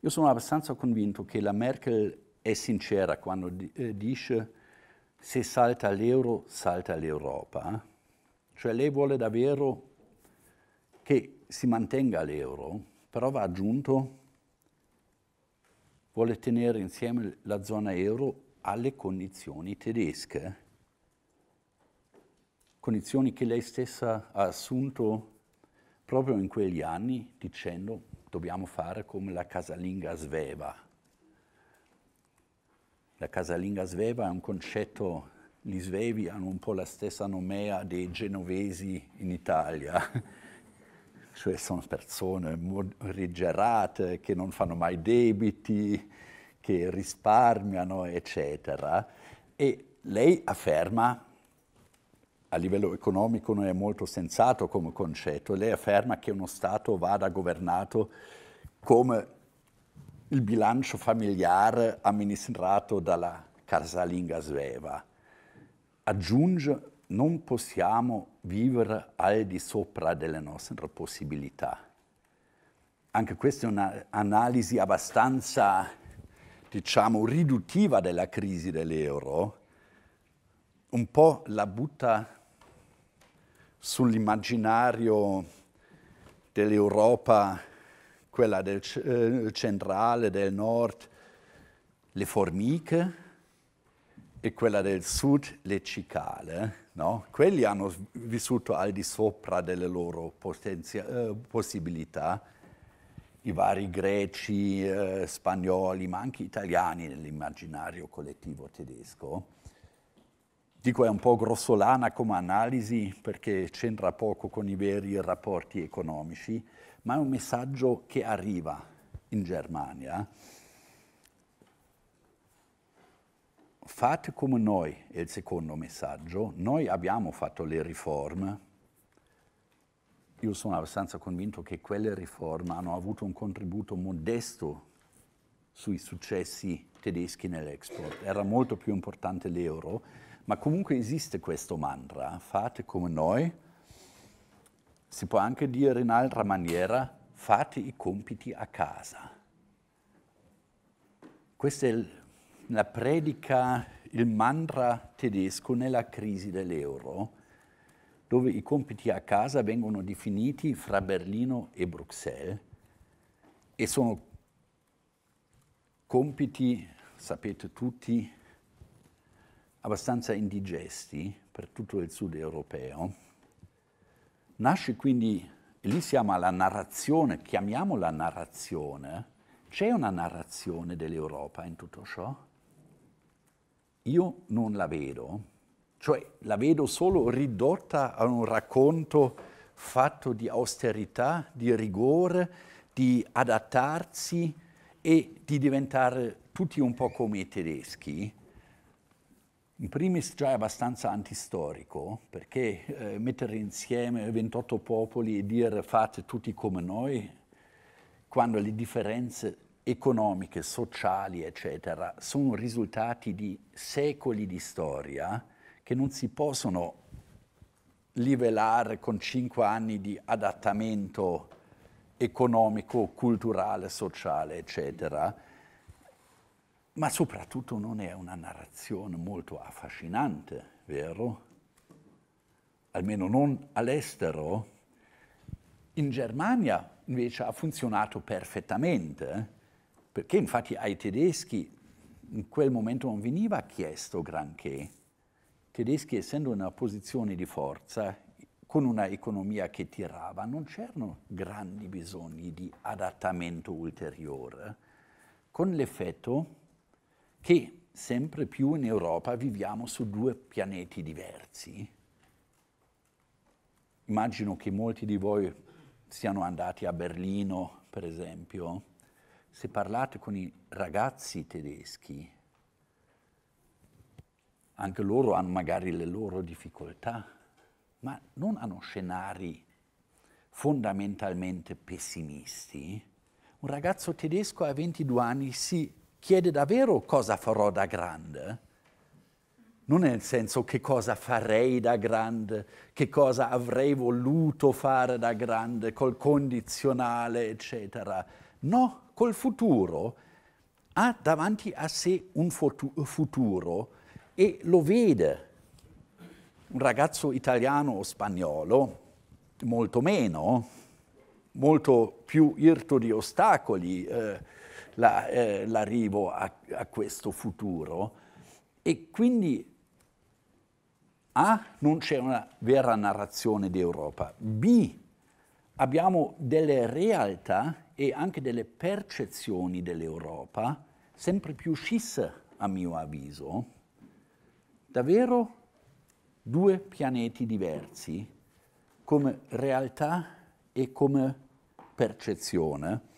Io sono abbastanza convinto che la Merkel è sincera quando dice se salta l'euro, salta l'Europa. Cioè lei vuole davvero che si mantenga l'euro, però va aggiunto, vuole tenere insieme la zona euro alle condizioni tedesche, condizioni che lei stessa ha assunto proprio in quegli anni dicendo dobbiamo fare come la Casalinga Sveva. La Casalinga Sveva è un concetto, gli svevi hanno un po' la stessa nomea dei genovesi in Italia, cioè sono persone morigerate che non fanno mai debiti, che risparmiano, eccetera. E lei afferma, a livello economico non è molto sensato come concetto, lei afferma che uno Stato vada governato come il bilancio familiare amministrato dalla Casalinga Sveva. Aggiunge, non possiamo vivere al di sopra delle nostre possibilità. Anche questa è un'analisi abbastanza, diciamo, riduttiva della crisi dell'euro, un po' la butta sull'immaginario dell'Europa, quella del centrale, del nord, le formiche, e quella del sud, le cicale, no? Quelli hanno vissuto al di sopra delle loro possibilità, i vari greci, spagnoli, ma anche italiani nell'immaginario collettivo tedesco. Dico è un po' grossolana come analisi perché c'entra poco con i veri rapporti economici, ma è un messaggio che arriva in Germania. Fate come noi, è il secondo messaggio. Noi abbiamo fatto le riforme. Io sono abbastanza convinto che quelle riforme hanno avuto un contributo modesto sui successi tedeschi nell'export. Era molto più importante l'euro. Ma comunque esiste questo mantra, fate come noi, si può anche dire in altra maniera, fate i compiti a casa. Questa è la predica, il mantra tedesco nella crisi dell'euro, dove i compiti a casa vengono definiti fra Berlino e Bruxelles e sono compiti, sapete tutti, abbastanza indigesti per tutto il sud europeo. Nasce quindi, e lì siamo alla narrazione, chiamiamola narrazione, c'è una narrazione dell'Europa in tutto ciò? Io non la vedo, cioè la vedo solo ridotta a un racconto fatto di austerità, di rigore, di adattarsi e di diventare tutti un po' come i tedeschi. In primis già è abbastanza antistorico, perché mettere insieme 28 popoli e dire fate tutti come noi, quando le differenze economiche, sociali, eccetera, sono risultati di secoli di storia che non si possono livellare con 5 anni di adattamento economico, culturale, sociale, eccetera. Ma soprattutto non è una narrazione molto affascinante, vero? Almeno non all'estero. In Germania invece ha funzionato perfettamente, perché infatti ai tedeschi in quel momento non veniva chiesto granché. I tedeschi, essendo in una posizione di forza, con una economia che tirava, non c'erano grandi bisogni di adattamento ulteriore, con l'effetto che sempre più in Europa viviamo su 2 pianeti diversi. Immagino che molti di voi siano andati a Berlino, per esempio. Se parlate con i ragazzi tedeschi, anche loro hanno magari le loro difficoltà, ma non hanno scenari fondamentalmente pessimisti. Un ragazzo tedesco a 22 anni si chiede davvero cosa farò da grande, non nel senso che cosa farei da grande, che cosa avrei voluto fare da grande, col condizionale, eccetera. No, col futuro, ha davanti a sé un futuro e lo vede. Un ragazzo italiano o spagnolo, molto meno, molto più irto di ostacoli l'arrivo a questo futuro, e quindi A, non c'è una vera narrazione d'Europa, B, abbiamo delle realtà e anche delle percezioni dell'Europa sempre più scisse, a mio avviso, davvero due pianeti diversi come realtà e come percezione.